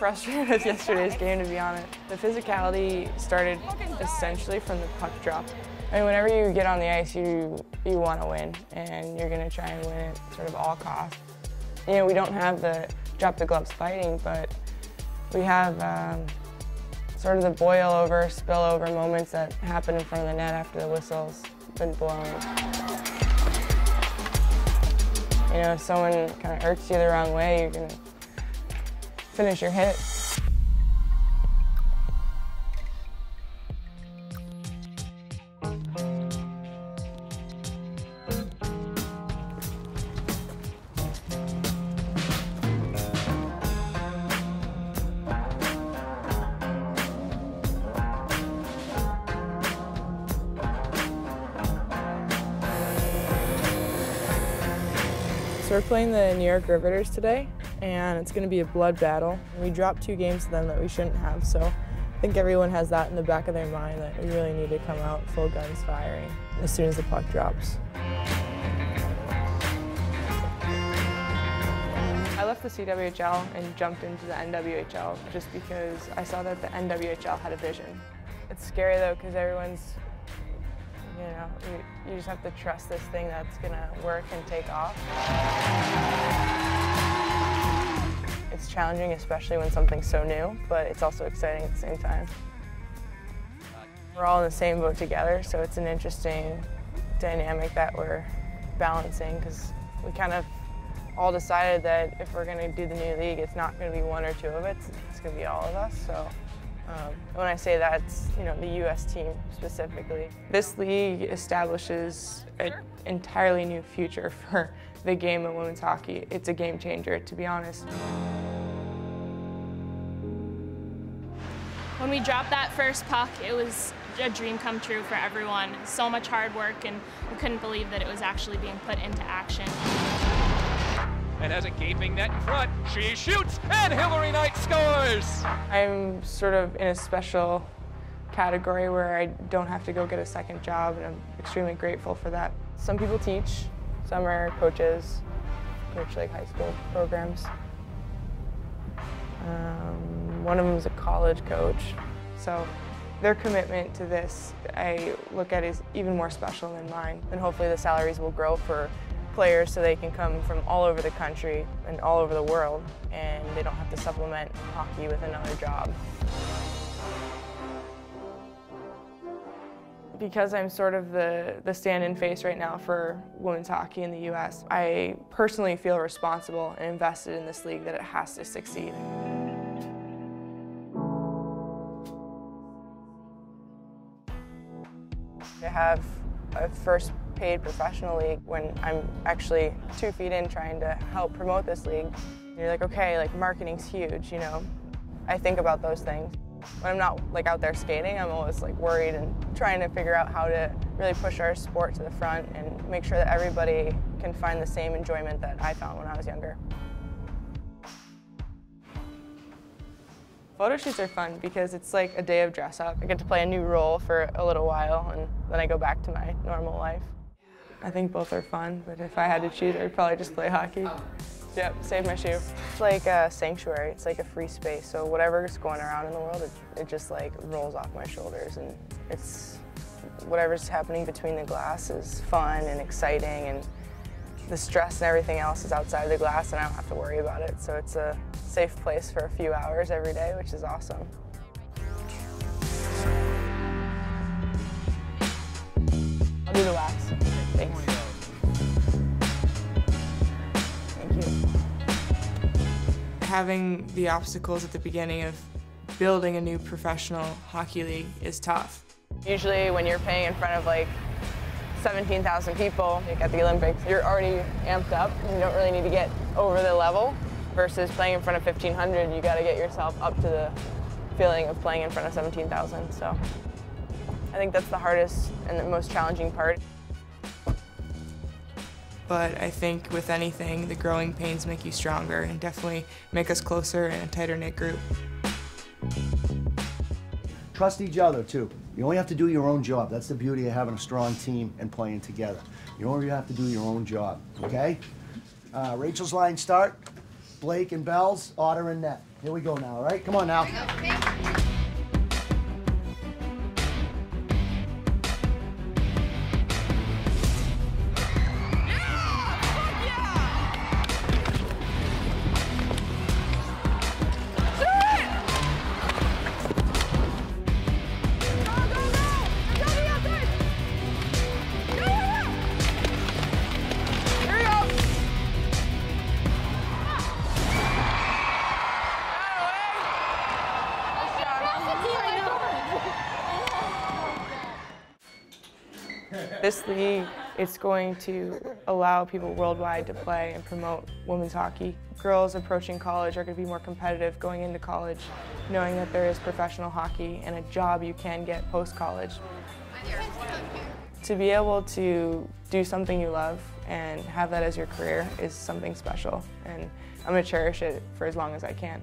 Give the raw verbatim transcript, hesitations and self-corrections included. frustrated with yesterday's game, to be honest. The physicality started essentially from the puck drop. I mean, whenever you get on the ice, you you want to win, and you're going to try and win at sort of all costs. You know, we don't have the drop the gloves fighting, but we have um, sort of the boil over, spill over moments that happen in front of the net after the whistle's been blown. You know, if someone kind of irks you the wrong way, you're going to finish your hit. So we're playing the New York Riveters today, and it's going to be a blood battle. We dropped two games to them that we shouldn't have, so I think everyone has that in the back of their mind that we really need to come out full guns firing as soon as the puck drops. I left the C W H L and jumped into the N W H L just because I saw that the N W H L had a vision. It's scary though, because everyone's, you know, you, you just have to trust this thing that's going to work and take off. It's challenging, especially when something's so new, but it's also exciting at the same time. We're all in the same boat together, so it's an interesting dynamic that we're balancing, because we kind of all decided that if we're going to do the new league, it's not going to be one or two of us, it's, it's going to be all of us. So. Um, when I say that, it's, you know, the U S team specifically. This league establishes an entirely new future for the game of women's hockey. It's a game changer, to be honest. When we dropped that first puck, it was a dream come true for everyone. So much hard work, and we couldn't believe that it was actually being put into action. And has a gaping net in front. She shoots, and Hilary Knight scores! I'm sort of in a special category where I don't have to go get a second job, and I'm extremely grateful for that. Some people teach, some are coaches, coach like high school programs. Um, one of them is a college coach, so their commitment to this I look at is even more special than mine, and hopefully the salaries will grow for players so they can come from all over the country and all over the world, and they don't have to supplement hockey with another job. Because I'm sort of the, the stand-in face right now for women's hockey in the U S, I personally feel responsible and invested in this league that it has to succeed. To have a first paid professional league when I'm actually two feet in trying to help promote this league. You're like, okay, like marketing's huge, you know. I think about those things. When I'm not like out there skating, I'm always like worried and trying to figure out how to really push our sport to the front and make sure that everybody can find the same enjoyment that I found when I was younger. Photo shoots are fun because it's like a day of dress up. I get to play a new role for a little while, and then I go back to my normal life. I think both are fun, but if I had to choose, I'd probably just play hockey. Yep, save my shoe. It's like a sanctuary, it's like a free space, so whatever's going around in the world, it, it just like rolls off my shoulders, and it's whatever's happening between the glass is fun and exciting, and the stress and everything else is outside the glass, and I don't have to worry about it, so it's a safe place for a few hours every day, which is awesome. I'll do the wax. Thanks. Thank you. Having the obstacles at the beginning of building a new professional hockey league is tough. Usually when you're playing in front of like seventeen thousand people, like at the Olympics, you're already amped up. You don't really need to get over the level, versus playing in front of fifteen hundred, you got to get yourself up to the feeling of playing in front of seventeen thousand. So I think that's the hardest and the most challenging part. But I think with anything, the growing pains make you stronger and definitely make us closer in a tighter-knit group. Trust each other, too. You only have to do your own job. That's the beauty of having a strong team and playing together. You only have to do your own job, okay? Uh, Rachel's line start, Blake and Bell's, Otter and net. Here we go now, all right? Come on now. This league, it's going to allow people worldwide to play and promote women's hockey. Girls approaching college are going to be more competitive going into college, knowing that there is professional hockey and a job you can get post-college. To be able to do something you love and have that as your career is something special, and I'm going to cherish it for as long as I can.